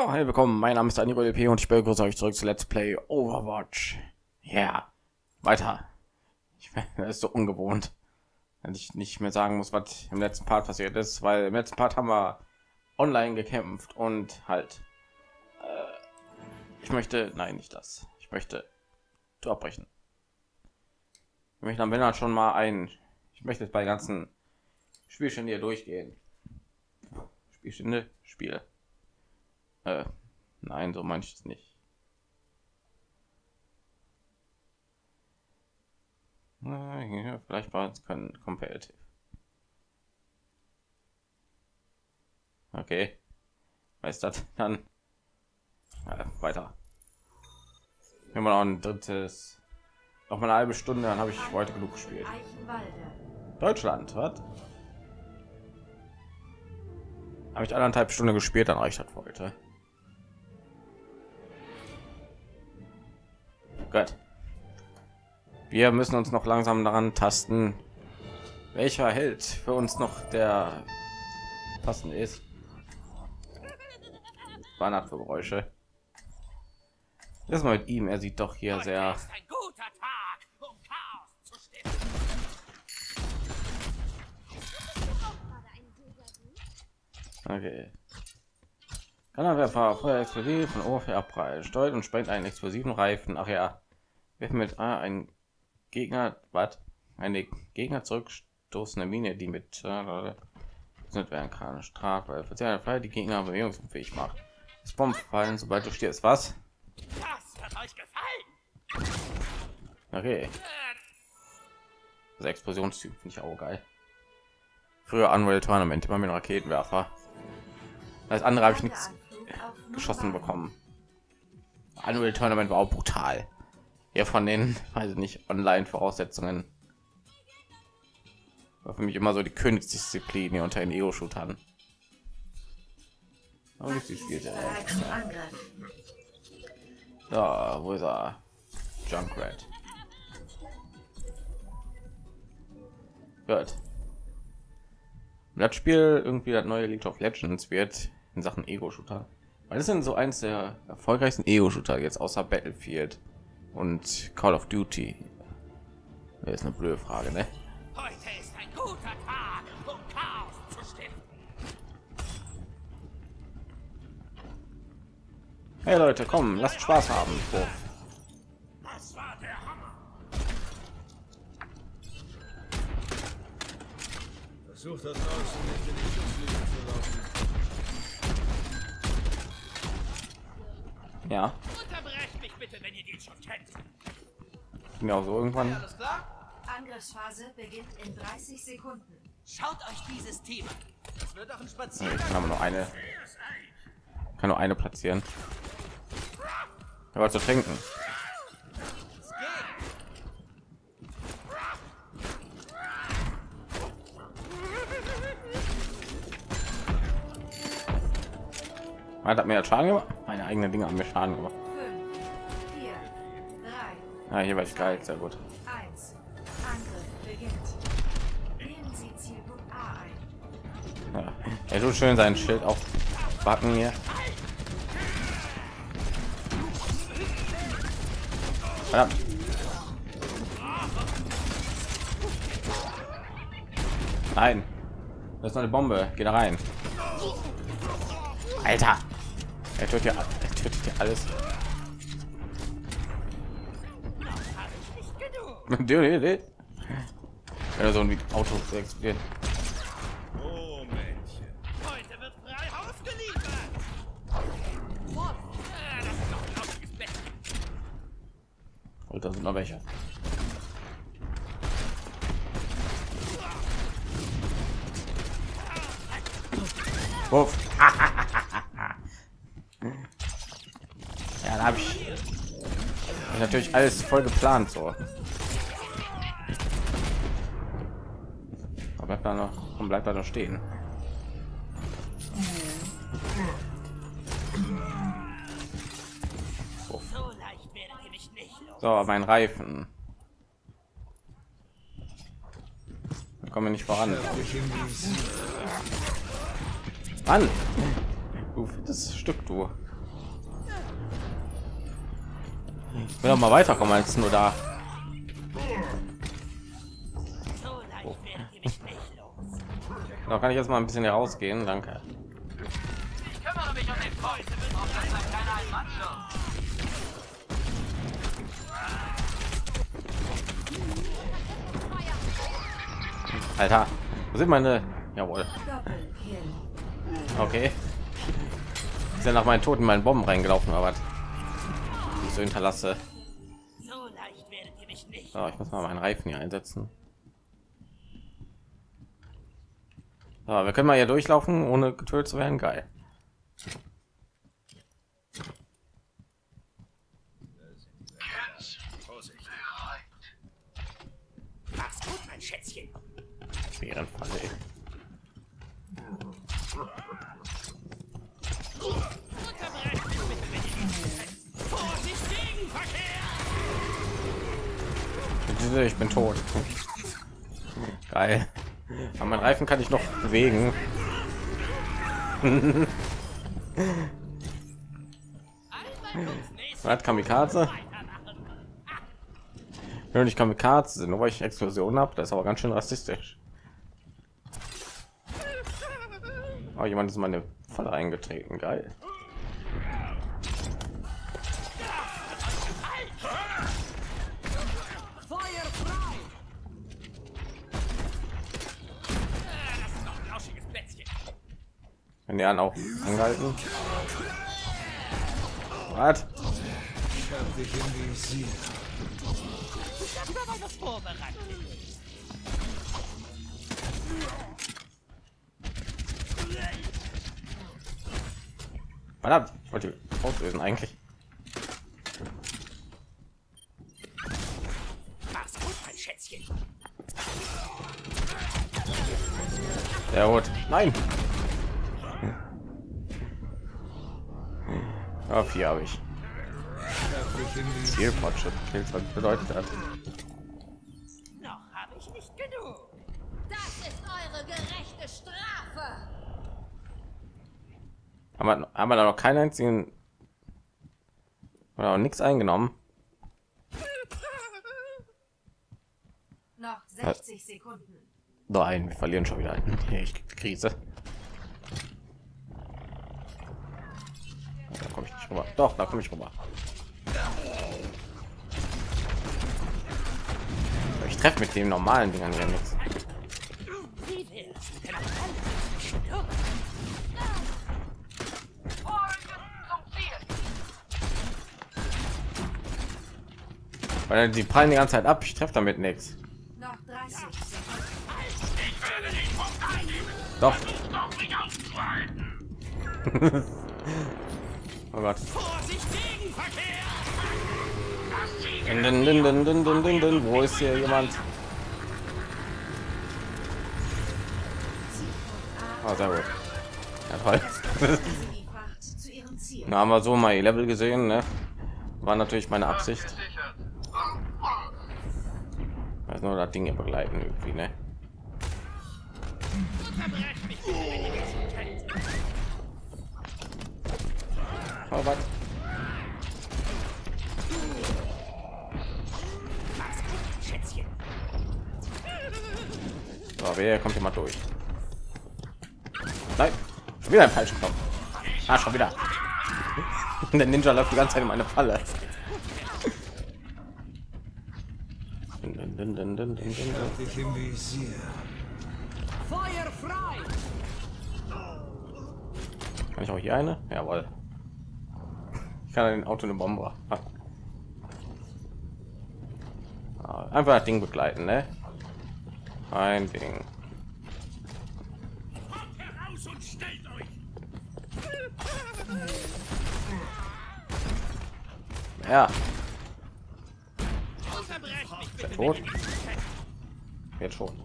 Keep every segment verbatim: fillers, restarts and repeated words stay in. Ja, hey, willkommen, mein Name ist D.va und ich begrüße euch zurück zu Let's Play Overwatch. Ja, yeah. Weiter. Ich, das ist so ungewohnt, wenn ich nicht mehr sagen muss, was im letzten Part passiert ist, weil im letzten Part haben wir online gekämpft und halt... Äh, ich möchte... Nein, nicht das. Ich möchte... zu abbrechen. Ich möchte am Ende schon mal ein... Ich möchte jetzt bei ganzen Spielchen hier durchgehen. Spielstände, Spiel. Äh, nein, so manches nicht. Na, ja, vielleicht war es kein Competitive. Okay. Weißt das dann? Äh, weiter. Wenn man auch ein drittes, noch mal eine halbe Stunde, dann habe ich heute genug gespielt. Deutschland, was? Habe ich anderthalb Stunden gespielt, dann reicht das heute. Gut. Wir müssen uns noch langsam daran tasten, welcher Held für uns noch der passende ist. Weihnachten für Geräusche. Das mal mit ihm. Er sieht doch hier sehr. Okay. Kanalwerfer, Feuer explosiv von Oberfläche abprallt, steuert und sprengt einen explosiven Reifen. Ach ja, werfen mit A einen Gegner, was? Eine Gegner zurückstoßende Mine, die mit äh, sind werden kann. Strafe, verzeihende Feuer, die Gegner bewegungsunfähig macht. Das Bomben fallen, sobald du stirbst. Was? Das hat euch gefallen. Okay. Das Explosionstyp finde ich auch geil. Früher Unreal Tournament, immer mit Raketenwerfer. Als andere habe ich nichts geschossen bekommen. Unreal Tournament war auch brutal. Ja, von den, weiß ich nicht, Online-Voraussetzungen. War für mich immer so die Königsdisziplin hier unter den Ego-Shootern. Aber nicht die spielte. Da, wo ist er? Junkrat. Gut. Das Spiel irgendwie das neue League of Legends wird in Sachen Ego-Shooter. Weil das sind so eins der erfolgreichsten Ego-Shooter jetzt außer Battlefield und Call of Duty. Das ist eine blöde Frage, ne? Heute ist ein guter Tag, um Chaos zu stiften. Hey Leute, komm, lasst Spaß haben. So. Das war der Hammer. Versucht das aus, um nicht in die Schusslinie zu laufen. Ja. Unterbrecht mich bitte, wenn ihr den schon kennt. Genau so irgendwann. Alles klar? Angriffsphase beginnt in dreißig Sekunden. Schaut euch dieses Team an. Es wird doch ein Spaziergang. Ich kann nur eine. Kann nur eine platzieren. Aber zu trinken. Hat mir Schaden gemacht, meine eigenen Dinge haben mir Schaden gemacht. fünf, vier, drei, ja, hier war ich geil, sehr gut. eins, ja, er tut schön sein Schild auf Backen hier. Verdammt. Nein, das ist noch eine Bombe, geht da rein, Alter. Er tötet ja, er tötet ja alles. Wenn er so ein Auto explodiert. Oh, Mädchen. Heute wird frei ausgeliefert. Und da sind noch welche. Wuff. Ja, da habe ich natürlich alles voll geplant so. Aber bleibt da noch und bleibt da noch stehen. So, so mein Reifen. Da kommen wir nicht voran. Mann, du, das Stück du. Ich will doch mal weiterkommen als nur da. Oh. Da kann ich jetzt mal ein bisschen herausgehen, danke. Ich kümmere mich um den Freund, auf dass dann keiner einen Mann schirmt. Alter, wo sind meine? Jawohl. Okay. Ist ja nach meinen Toten meinen Bomben reingelaufen, aber ich so hinterlasse. So, ich muss mal meinen Reifen hier einsetzen. So, wir können mal hier durchlaufen, ohne getötet zu werden. Geil. Ich bin tot. Geil. Aber mein Reifen kann ich noch bewegen. Hat Kamikaze. Wenn ich Kamikaze sind, nur weil ich Explosion habe, das ist aber ganz schön rassistisch. Oh, jemand ist in meine Falle eingetreten. Geil. Wenn die an auch angehalten. Was? Verdammt, wollte ich auslösen eigentlich. Mach's gut, mein Schätzchen. Sehr gut. Nein. Auf hier habe ich viel Fortschritt bedeutet hat. Noch habe ich nicht genug. Das ist eure gerechte Strafe. Aber haben wir da noch keinen einzigen oder auch nichts eingenommen? Noch sechzig Sekunden. Nein, wir verlieren schon wieder einen. Ich krieg die Krise. Da komme ich nicht rüber. Doch, da komme ich rüber. Ich treffe mit dem normalen Dingern ja nichts. Weil die prallen die ganze Zeit ab, ich treffe damit nichts. Doch. Oh Gott. Din, din, din, din, din, din, din, din. Wo ist hier jemand? Oh, sehr gut. Ja, toll. Da haben wir so mal ihr Level gesehen, ne? War natürlich meine Absicht. Also nur das Ding hier begleiten irgendwie, ne? Oh, was? So, wer kommt hier mal durch? Nein, schon wieder ein falscher Knopf. Ah, schon wieder. Der Ninja läuft die ganze Zeit in meine Falle. Feuer frei. Kann ich auch hier eine? Jawohl. Ich kann ein Auto eine Bombe. Einfach das Ding begleiten, ne? Ein Ding. Ja. Ist er tot? Jetzt schon.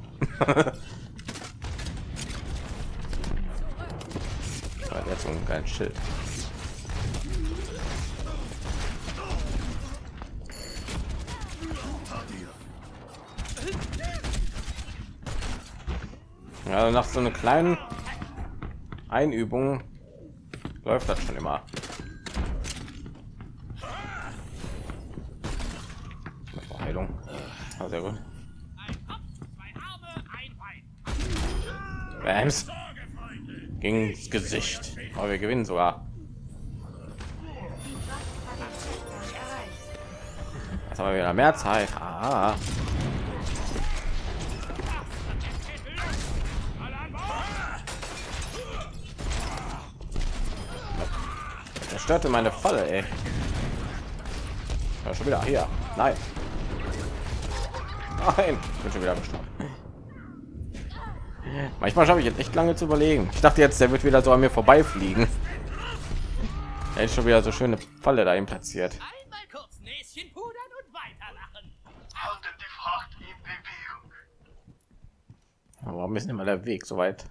Jetzt ein geiles Schild. Also nach so einer kleinen Einübung läuft das schon immer. Heilung. Ah, sehr gut. Bams. Ging ins Gesicht. Aber wir gewinnen sogar. Jetzt haben wir wieder mehr Zeit. Ah. Er störte meine Falle, ey. Ja, schon wieder hier. Nein. Nein. Ich bin schon wieder gestorben. Manchmal schaffe ich jetzt echt lange zu überlegen. Ich dachte jetzt, der wird wieder so an mir vorbeifliegen. Er ist schon wieder so schöne Falle dahin platziert. Einmal kurz Näschen pudern und weiterlachen. Haltet die Fracht in Bewegung. Aber warum ist immer der Weg so weit?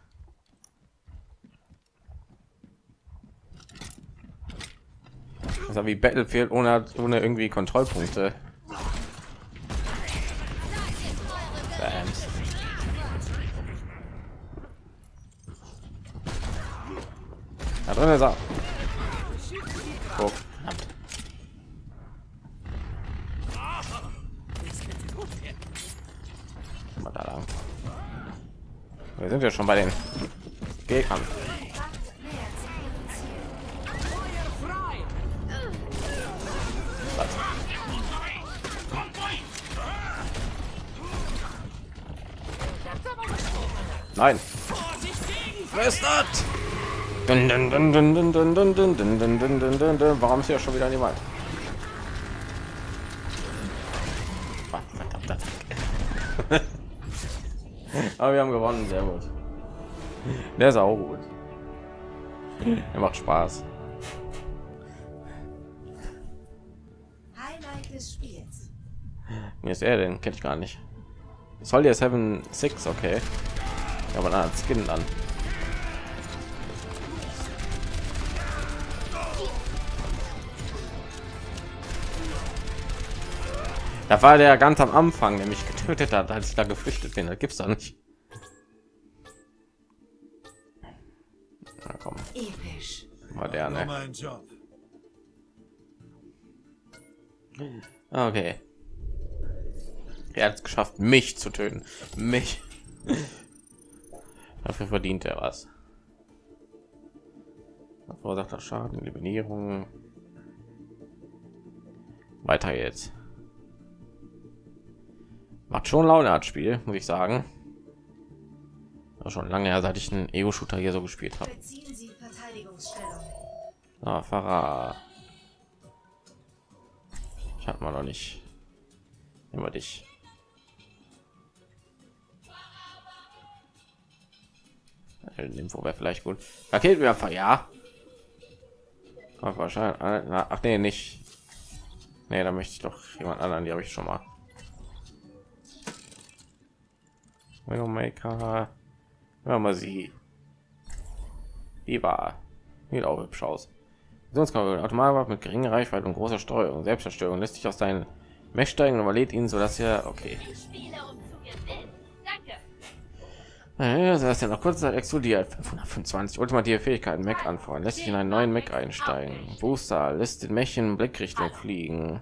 Das ist wie Battlefield ohne, ohne irgendwie Kontrollpunkte. Bams. Da drin ist er. Oh. Mal da lang. Wir sind ja schon bei den Gegnern. Nein. Wer ist das? Warum ist ja schon wieder niemand? Aber wir haben gewonnen, sehr gut. Der ist auch gut. Er macht Spaß. Highlight des Spiels. Wie ist er denn? Kenn ich gar nicht. Soll der sechsundsiebzig, okay. Aber na, Skin an. Da war der ganz am Anfang, der mich getötet hat, als ich da geflüchtet bin. Das gibt's da nicht. Na komm. Episch. Moderne. Okay. Er hat es geschafft, mich zu töten. Mich. Dafür verdient er was. Verursachter Schaden, Eliminierung. Weiter jetzt. Macht schon Laune, hat Spiel, muss ich sagen. War schon lange her, seit ich einen Ego-Shooter hier so gespielt habe. Ah, Fahrer. Ich hatte mal noch nicht. Immer dich. Info wäre vielleicht gut. Raketenwerfer, ja. Wahrscheinlich. Ach nee, nicht. Nee, da möchte ich doch jemand anderen, die habe ich schon mal. Maker. Ja, mal sie. D.va. Sieht auch hübsch aus. Sonst kann man Automatenwaffen mit geringer Reichweite und großer Steuerung. Selbstzerstörung lässt sich aus seinen Mech steigen und überlädt ihn, so dass er okay. Ja, das ist ja noch kurz Zeit explodiert. fünfhundertfünfundzwanzig ultimative Fähigkeiten Mech anfordern. Lässt sich in einen neuen Mech einsteigen. Booster lässt den Mech in Blickrichtung fliegen.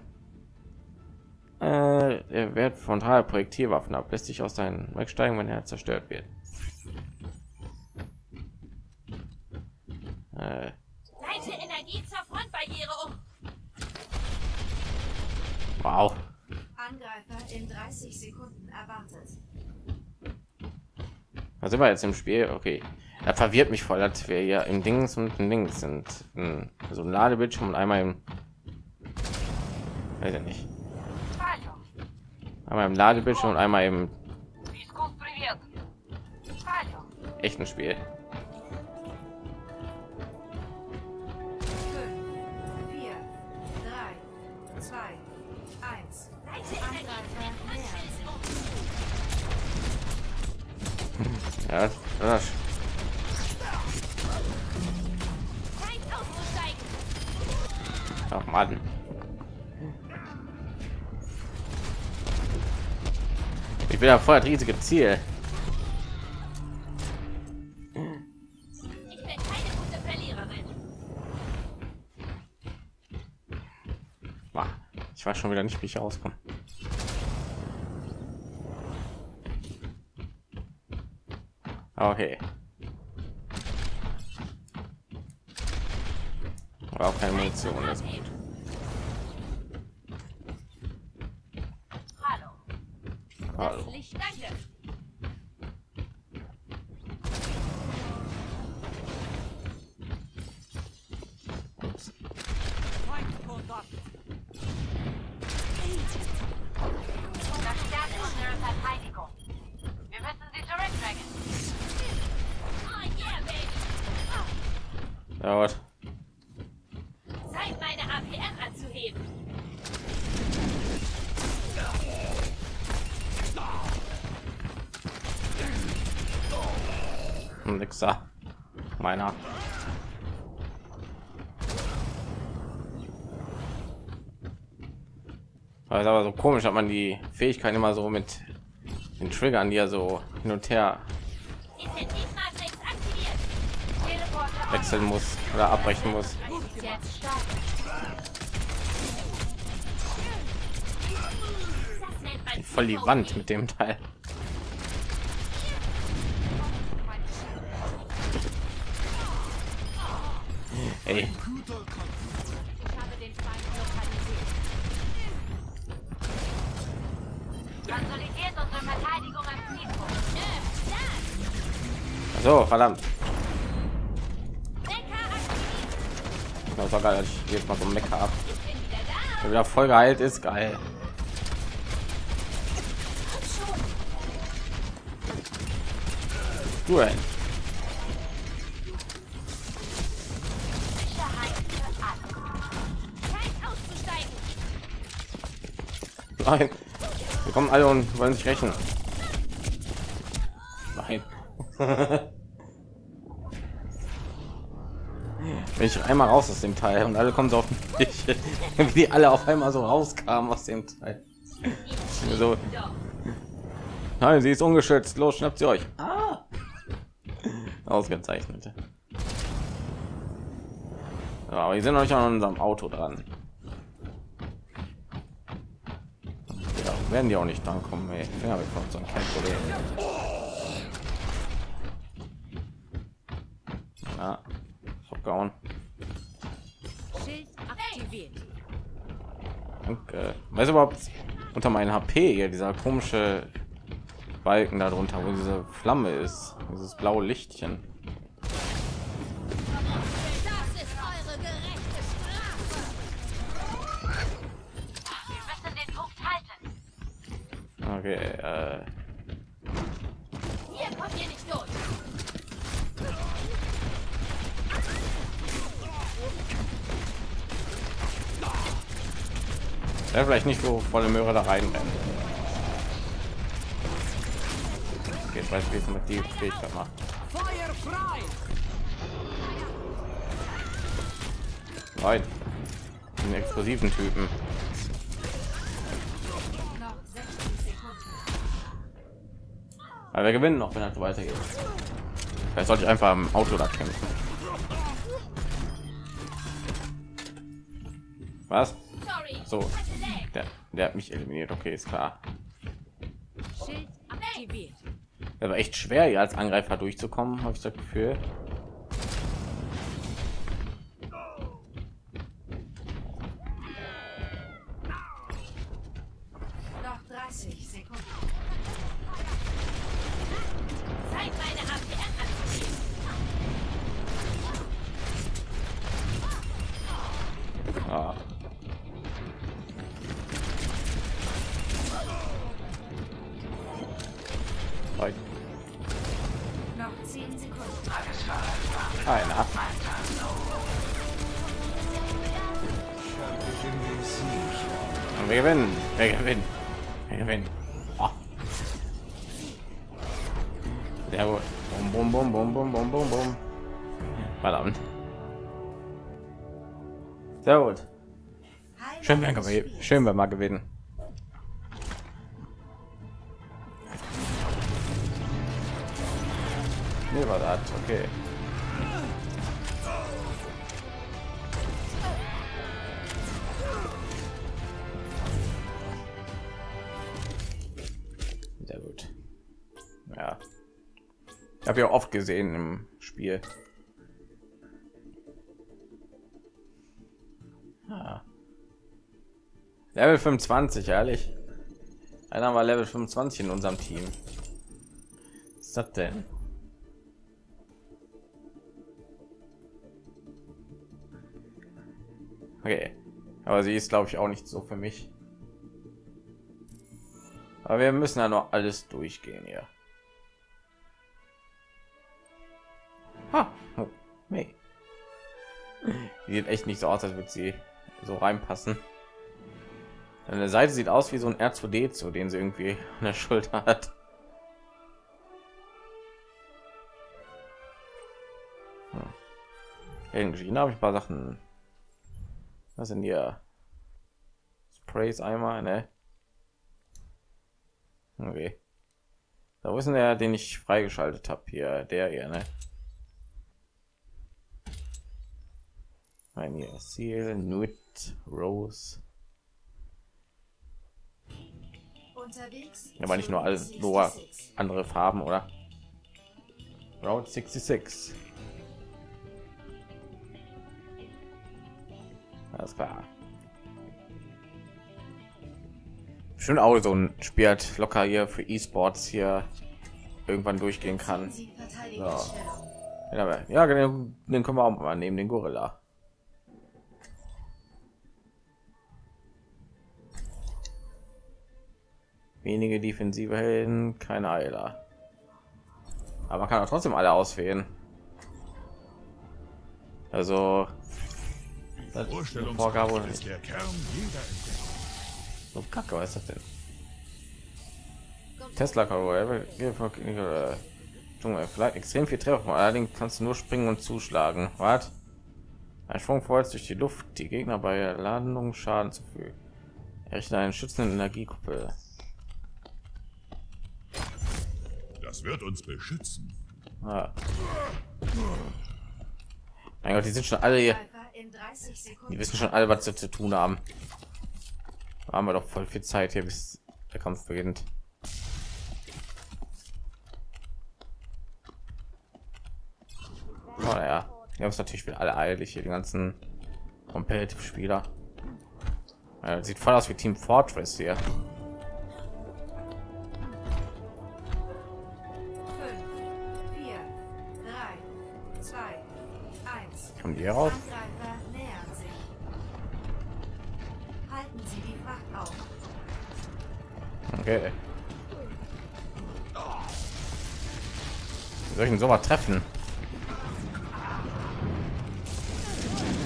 Äh, er wird von drei Projektilwaffen ab. Lässt sich aus seinen Mech steigen, wenn er zerstört wird. Äh. Leite Energie zur Frontbarriere um. Wow. Angreifer in dreißig Sekunden erwartet. Da sind wir jetzt im Spiel, okay. Da verwirrt mich voll, dass wir ja im Dings und im Links sind. So ein Ladebildschirm und einmal im, weiß ja nicht. Einmal im Ladebildschirm und einmal im echten Spiel. fünf, vier, drei, zwei, eins. Ja, das. Ach Mann. Ich bin ja voll das riesige Ziel. Ich bin keine gute Verliererin. Ich weiß schon wieder nicht, wie ich rauskomme. Okay. Aber auch keine Munition, das ist gut. Hallo. Hallo. Das Licht, danke. Dauert. Zeit, meine A P R anzuheben. Nixer. Meiner. Das ist aber so komisch, hat man die Fähigkeit immer so mit den Triggern, die ja so hin und her wechseln muss oder abbrechen muss. Voll die Wand mit dem Teil. Ey. So, verdammt. Das war geil, dass ich jetzt mal so Mecker ab. Wenn wieder voll geheilt ist, geil. Du ey. Nein. Wir kommen alle und wollen sich rächen. Nein. Wenn ich einmal raus aus dem Teil und alle kommen so auf mich, wie die alle auf einmal so rauskamen aus dem Teil. So. Nein, sie ist ungeschützt. Los, schnappt sie euch. Ah. Ausgezeichnet. Ja, aber wir sind euch an unserem Auto dran. Ja, werden die auch nicht dran kommen. Ey. Ja, wir kommen so ein kleines Problem. Ja, vergauen. Schild aktiviert. Danke. Weiß überhaupt unter meinen H P hier dieser komische Balken darunter, wo diese Flamme ist, dieses blaue Lichtchen. Das ist eure gerechte Strafe. Wir müssen den Punkt halten. Okay. Äh. Hier kommt ihr nicht durch. Ja, vielleicht nicht so volle Möhre da reinrennen. Geht weiß wie es mit die Fähigkeit macht. Nein, den explosiven Typen. Aber wir gewinnen noch, wenn das weitergeht. Vielleicht sollte ich einfach am Auto da kämpfen. Was? So, der, der hat mich eliminiert. Okay, ist klar. Der war echt schwer, hier als Angreifer durchzukommen, habe ich das Gefühl. Noch dreißig Sekunden. Ah. Keiner. Und wir gewinnen, wir gewinnen, wir gewinnen. Oh. Sehr gut. Bum, bum, bum, bum, bum, bum, bum. Verdammt. Sehr gut. Schön, wenn wir, schön, wenn wir mal gewinnen. Nee, war das okay. Habe ich auch oft gesehen im Spiel. Ah. Level fünfundzwanzig, ehrlich. Einer war Level fünfundzwanzig in unserem Team. Was ist das denn? Okay. Aber sie ist, glaube ich, auch nicht so für mich. Aber wir müssen ja noch alles durchgehen hier. Ha. Oh, nee. Die sieht echt nicht so aus, als würde sie so reinpassen. An der Seite sieht aus wie so ein R zwei D zwei, den sie irgendwie an der Schulter hat. Hm. Irgendwie habe ich ein paar Sachen. Was sind hier? Sprays einmal, ne? Okay. Da wissen der, den ich freigeschaltet habe hier, der hier, ne? Ein hier Seal, Nut, Rose. Unterwegs. Aber nicht nur alles, nur andere Farben, oder? Route sechsundsechzig. Alles klar. Schön auch so ein Spiel locker hier für E-Sports hier irgendwann durchgehen kann. So. Ja, genau, den können wir auch mal nehmen, den Gorilla. Wenige defensive Helden, keine Eiler. Aber man kann auch trotzdem alle auswählen. Also das ist eine Vorgabe oder nicht? So kacke, was ist das denn? Tesla Karol, vielleicht extrem viel Treffen. Allerdings kannst du nur springen und zuschlagen. Was? Ein Sprung vorwärts durch die Luft, die Gegner bei der Landung Schaden zufügen. Errichte einen schützenden Energiekuppel. Das wird uns beschützen. Ah. Mein Gott, die sind schon alle hier. Die wissen schon alle, was sie zu tun haben. Da haben wir doch voll viel Zeit hier, bis der Kampf beginnt. Oh, naja, wir haben es natürlich wieder alle eilig hier, die ganzen Competitive Spieler. Ja, sieht voll aus wie Team Fortress hier. Kommen die hier raus? Halten Sie die Fracht auf. Okay. Wie soll ich denn so was treffen?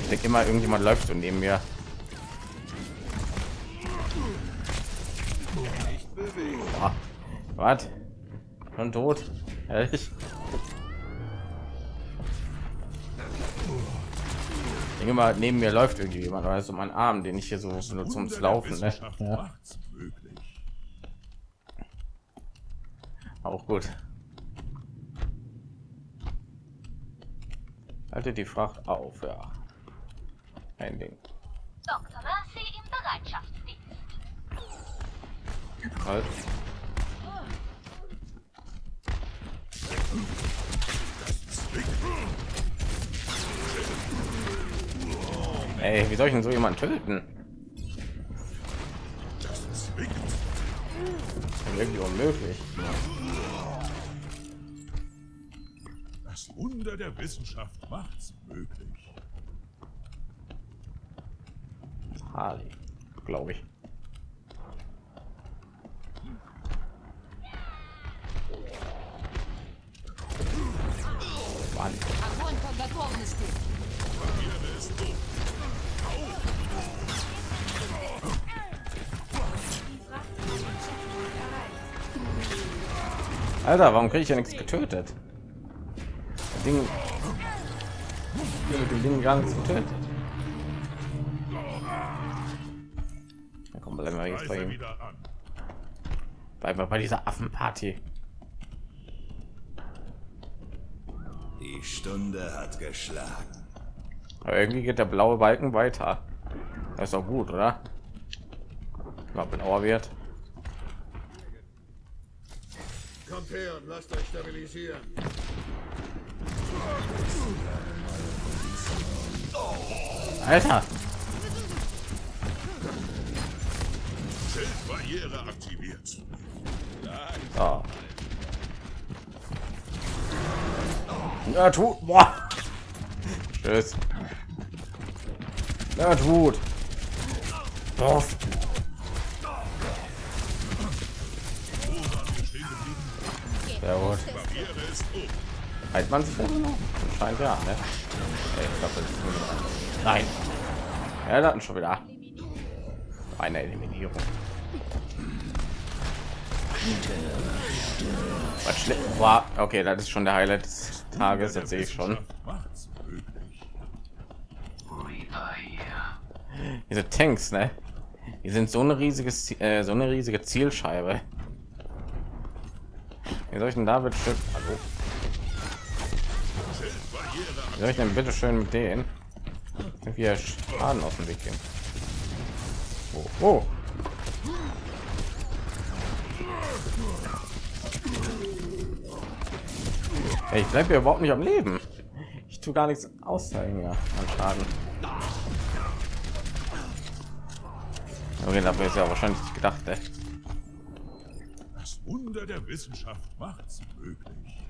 Ich denke immer, irgendjemand läuft so neben mir. Boah. Was? Schon tot? Ehrlich? Immer neben mir läuft irgendwie jemand, also mein Arm, den ich hier so nur zum Laufen, ne? Ja. Auch gut. Haltet die Fracht auf, ja. Ein Ding. Doktor Mercy im Bereitschaftsdienst. Halt. Ey, wie soll ich denn so jemanden töten? Das ist irgendwie unmöglich. Das Wunder der Wissenschaft macht's möglich. Harley, glaube ich. Mann. Alter, warum kriege ich ja nichts getötet? Das Ding, ich mit dem Ding gar nichts getötet. Da kommen wir jetzt bei ihm. Bleiben wir bei dieser Affenparty. Die Stunde hat geschlagen. Aber irgendwie geht der blaue Balken weiter. Das ist doch gut, oder? Mal blauer wird. Kommt her und lasst euch stabilisieren. Alter! Barriere aktiviert. Oh. Na tut. Boah. Tschüss. Na tut. Boah. Sehr gut. Halt man sich denn noch? Scheint ja, ne? Ey, ich glaub, das ist nur nein. Ja, da hatten schon wieder eine Eliminierung. Was schlecht war. Okay, das ist schon der Highlight des Tages, das sehe ich schon. Diese Tanks, ne? Die sind so eine riesiges, äh, so eine riesige Zielscheibe. Wie soll ich denn da bitte schön? Hallo? Wie soll ich denn bitte schön mit denen wir Schaden auf den Weg gehen? Oh, oh. Hey, ich bleibe überhaupt nicht am Leben. Ich tue gar nichts auszeigen ja, an Schaden. Okay, dafür ist ja wahrscheinlich nicht gedacht, ey. Das Wunder der Wissenschaft macht's möglich.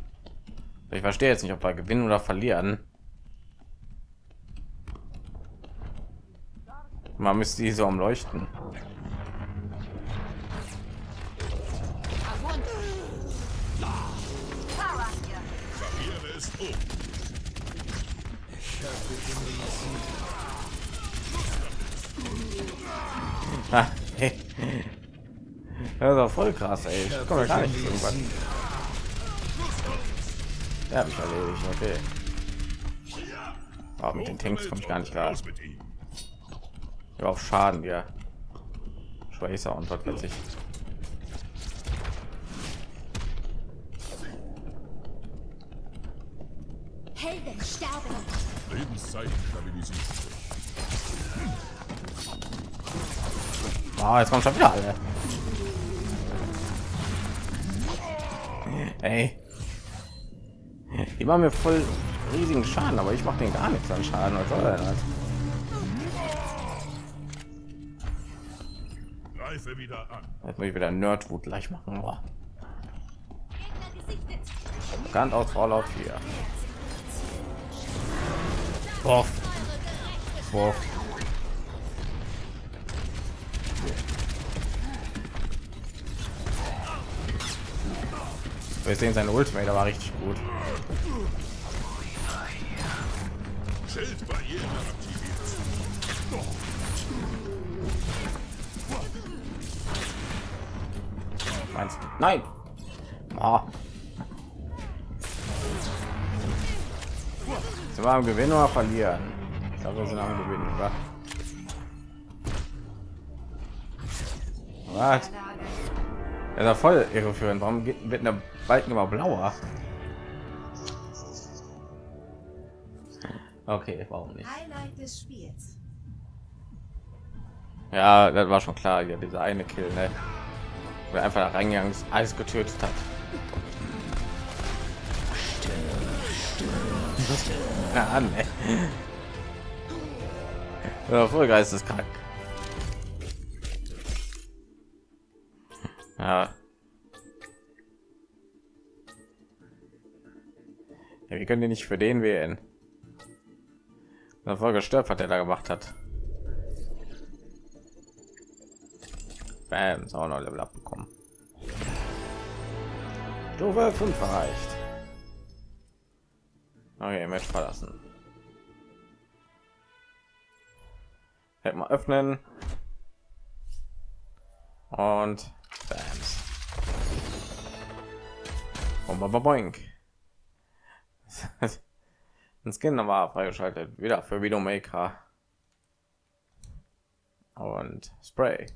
Ich verstehe jetzt nicht, ob wir gewinnen oder verlieren. Man müsste die so am Leuchten. Ah, hey. Das war voll krass, ey. Ich komme gar nicht irgendwas. Ja, mich erledigt, okay. Aber mit den Tanks komme ich gar nicht klar. Ja, auf Schaden, ja. Schweißer und was weiß ich. Helden sterben. Lebenszeit stabilisiert. Oh, jetzt kommt schon wieder alle. Ey. Die machen mir voll riesigen Schaden, aber ich mache den gar nichts an Schaden. Was soll denn das? Greife wieder an. Jetzt muss ich wieder Nerdwut gleich machen. Oh. Ganz aus Fallout vier. Boah. Boah. Wir sehen sein Ultimate, war richtig gut. Schildbarriere aktiviert. Nein. Oh. Sind wir am Gewinn oder verlieren? Ich glaube, wir sind am Gewinn, oder? Was? Er ist ja voll irreführend. Warum geht, wird der Balken immer blauer? Okay, warum nicht? Highlight des Spiels. Ja, das war schon klar. Ja, dieser eine Kill, ne? Wo er einfach da reingegangen ist, alles getötet hat. Na an, ey. Ja, voll geisteskrank. Ja. Ja, wir können die nicht für den wählen. Da voll gestört, was der da gemacht hat. Bam, so noch Level abbekommen. Stufe fünf erreicht. Okay, Match verlassen. Hätten wir öffnen. Und Bams. Und Baba Boink. Ein Skin nochmal freigeschaltet. Wieder für Videomaker. Und Spray.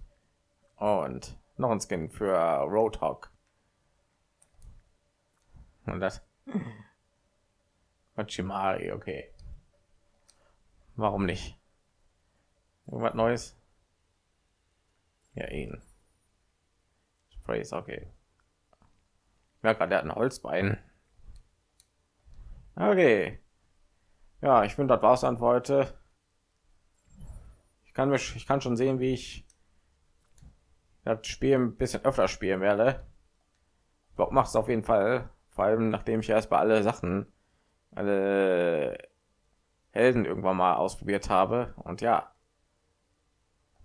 Und noch ein Skin für Roadhog. Und das. Machimari, okay. Warum nicht? Irgendwas Neues? Ja, ihn. Okay. Ich merke gerade, der hat ein Holzbein. Okay. Ja, ich finde, das war's dann für heute. Ich kann mich, ich kann schon sehen, wie ich das Spiel ein bisschen öfter spielen werde. Ich glaube, macht es auf jeden Fall. Vor allem, nachdem ich erst bei alle Sachen, alle Helden irgendwann mal ausprobiert habe. Und ja,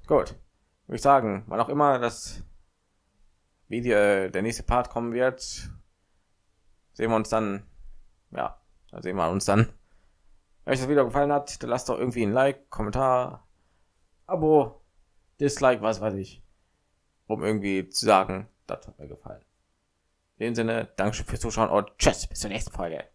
gut. Würde ich sagen, wann auch immer das Video, der nächste Part kommen wird, sehen wir uns dann. Ja, da sehen wir uns dann. Wenn euch das Video gefallen hat, dann lasst doch irgendwie ein Like, Kommentar, Abo, Dislike, was weiß ich, um irgendwie zu sagen, das hat mir gefallen. In dem Sinne, danke fürs Zuschauen und tschüss, bis zur nächsten Folge.